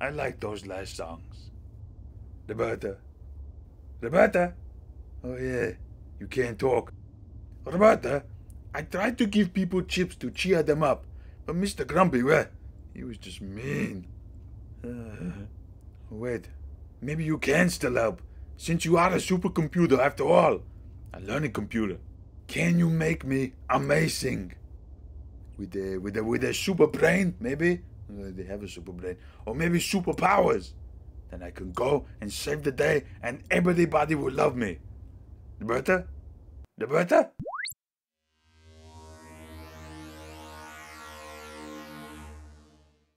I like those last songs. Roberta. Roberta? Oh yeah, you can't talk. Roberta, I tried to give people chips to cheer them up, but Mr. Grumpy, well, he was just mean. Wait, maybe you can still help, since you are a supercomputer after all. A learning computer. Can you make me amazing? With a super brain, maybe? They have a super brain. Or maybe superpowers. Then I can go and save the day and everybody will love me. Roberta? Roberta?